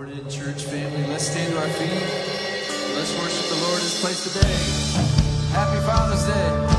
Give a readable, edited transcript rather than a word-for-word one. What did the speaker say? Morning, church family. Let's stand to our feet. Let's worship the Lord in this place today. Happy Father's Day.